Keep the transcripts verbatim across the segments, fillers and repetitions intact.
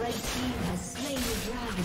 The team has slain the dragon.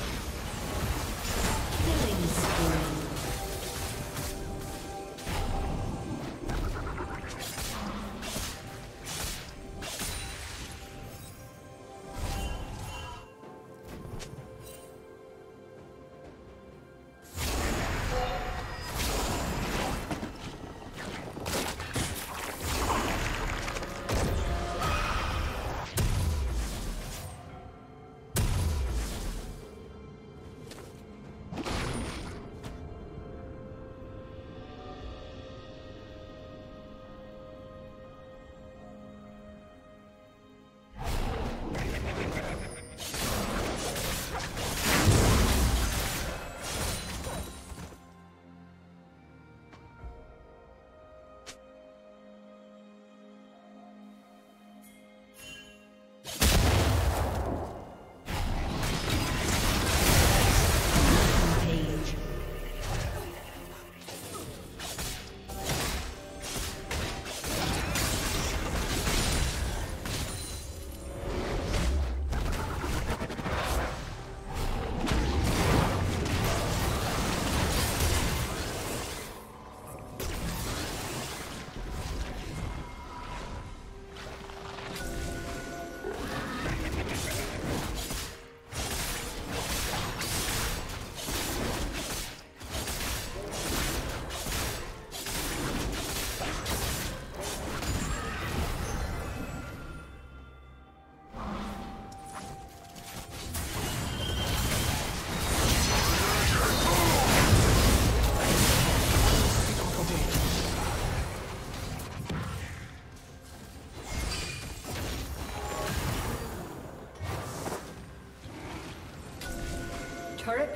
Killing spree. Turret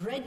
Red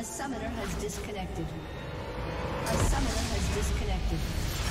A summoner has disconnected. A summoner has disconnected.